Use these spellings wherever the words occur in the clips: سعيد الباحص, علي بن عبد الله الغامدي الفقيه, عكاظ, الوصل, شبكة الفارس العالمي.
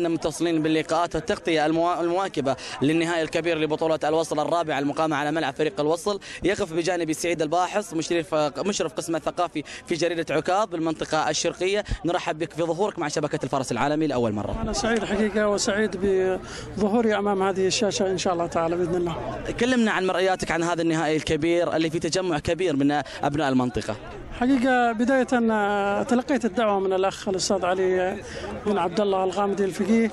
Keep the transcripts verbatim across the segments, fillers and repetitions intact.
زلنا متصلين باللقاءات والتغطية المواكبة للنهائي الكبير لبطولة الوصل الرابعة المقامة على ملعب فريق الوصل. يقف بجانبي سعيد الباحص مشرف مشرف قسم الثقافي في جريدة عكاظ بالمنطقة الشرقية. نرحب بك في ظهورك مع شبكة الفارس العالمي لأول مرة. أنا سعيد حقيقة وسعيد بظهوري أمام هذه الشاشة إن شاء الله تعالى بإذن الله. كلمنا عن مرأياتك عن هذا النهائي الكبير اللي فيه تجمع كبير من أبناء المنطقة. حقيقة بداية تلقيت الدعوة من الأخ الأستاذ علي بن عبد الله الغامدي الفقيه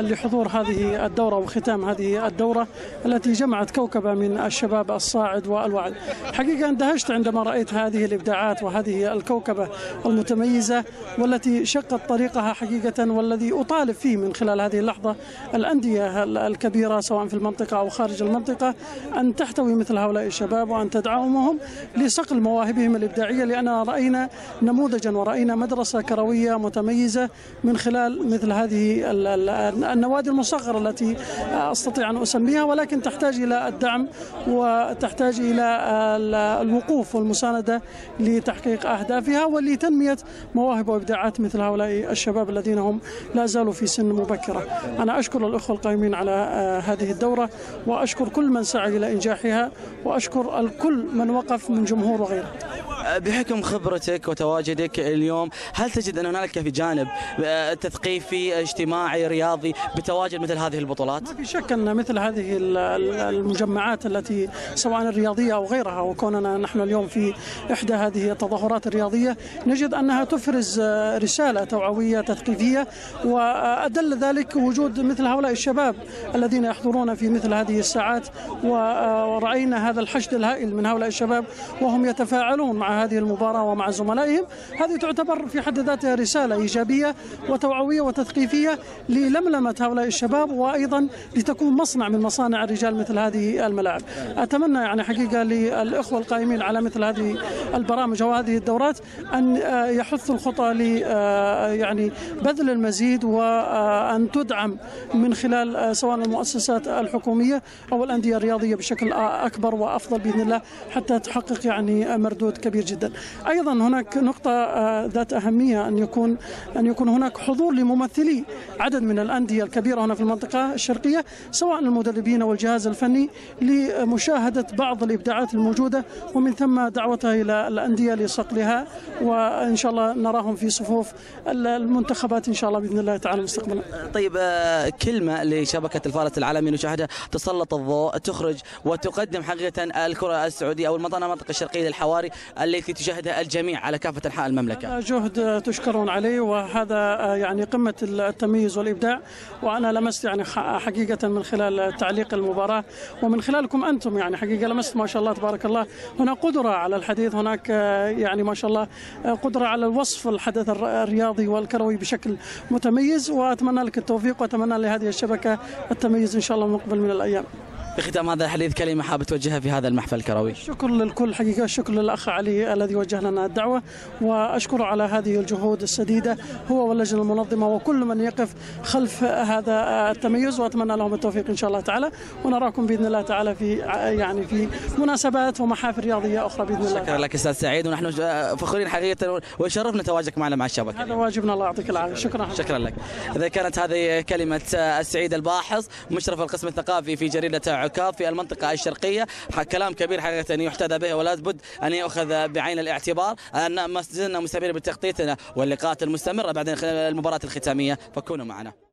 لحضور هذه الدورة وختام هذه الدورة التي جمعت كوكبة من الشباب الصاعد والواعد. حقيقة اندهشت عندما رأيت هذه الإبداعات وهذه الكوكبة المتميزة والتي شقت طريقها حقيقة، والذي أطالب فيه من خلال هذه اللحظة الأندية الكبيرة سواء في المنطقة أو خارج المنطقة أن تحتوي مثل هؤلاء الشباب وأن تدعمهم لصقل مواهبهم الإبداعية، لأن رأينا نموذجا ورأينا مدرسة كروية متميزة من خلال مثل هذه ال النوادي المصغرة التي أستطيع أن أسميها، ولكن تحتاج إلى الدعم وتحتاج إلى الوقوف والمساندة لتحقيق أهدافها ولتنمية مواهب وإبداعات مثل هؤلاء الشباب الذين هم لا زالوا في سن مبكرة. أنا أشكر الأخوة القائمين على هذه الدورة وأشكر كل من سعى إلى إنجاحها وأشكر كل من وقف من جمهور وغيره. بحكم خبرتك وتواجدك اليوم، هل تجد أن هنالك في جانب تثقيفي اجتماعي رياضي بتواجد مثل هذه البطولات؟ ما في شك أن مثل هذه المجمعات التي سواء الرياضية أو غيرها، وكوننا نحن اليوم في إحدى هذه التظاهرات الرياضية نجد أنها تفرز رسالة توعوية تثقيفية، وأدل ذلك وجود مثل هؤلاء الشباب الذين يحضرون في مثل هذه الساعات، ورأينا هذا الحشد الهائل من هؤلاء الشباب وهم يتفاعلون مع هذه المباراة ومع زملائهم. هذه تعتبر في حد ذاتها رسالة إيجابية وتوعوية وتثقيفية للملمة هؤلاء الشباب، وأيضا لتكون مصنع من مصانع الرجال مثل هذه الملاعب. أتمنى يعني حقيقة للإخوة القائمين على مثل هذه البرامج وهذه الدورات أن يحثوا الخطى ل يعني بذل المزيد، وأن تدعم من خلال سواء المؤسسات الحكومية أو الأندية الرياضية بشكل أكبر وأفضل بإذن الله حتى تحقق يعني مردود كبير جدا. أيضا هناك نقطة ذات أهمية أن يكون أن يكون هناك حضور لممثلي عدد من الأندية الكبيرة هنا في المنطقة الشرقية سواء المدربين أو الجهاز الفني لمشاهدة بعض الإبداعات الموجودة، ومن ثم دعوتها إلى الأندية لصقلها، وإن شاء الله نراهم في صفوف المنتخبات إن شاء الله بإذن الله تعالى مستقبلا. طيب، كلمة لشبكة الفارس العالمي نشاهدها تسلط الضوء، تخرج وتقدم حقيقة الكرة السعودية أو المنطقة الشرقية للحواري التي تشاهدها الجميع على كافة أنحاء المملكة. هذا جهد تشكرون عليه، وهذا يعني قمة التمييز والإبداع، وأنا لمست يعني حقيقة من خلال تعليق المباراة ومن خلالكم أنتم يعني حقيقة لمست ما شاء الله تبارك الله. هنا قدرة على الحديث، هناك يعني ما شاء الله قدرة على الوصف الحدث الرياضي والكروي بشكل متميز، وأتمنى لك التوفيق وأتمنى لهذه الشبكة التميز إن شاء الله مقبل من الأيام. في ختام هذا الحديث كلمة حابب توجهها في هذا المحفل الكروي؟ شكر للكل حقيقة، شكر للأخ علي الذي وجه لنا الدعوة، وأشكره على هذه الجهود السديدة هو واللجنة المنظمة وكل من يقف خلف هذا التميز، وأتمنى لهم التوفيق إن شاء الله تعالى، ونراكم بإذن الله تعالى في يعني في مناسبات ومحافل رياضية أخرى بإذن الله. شكرا لك أستاذ سعيد، ونحن فخورين حقيقة وشرفنا تواجدك معنا مع الشبكة. هذا واجبنا، الله يعطيك العافية. شكرا شكرا لك. إذا كانت هذه كلمة السعيد الباحص مشرف القسم الثقافي في جريدة في المنطقة الشرقية، كلام كبير حقيقة يحتذى به ولا بد أن يأخذ بعين الاعتبار. أن ما زلنا مستمرين بتغطيتنا واللقاءات المستمرة بعد المباراة الختامية، فكونوا معنا.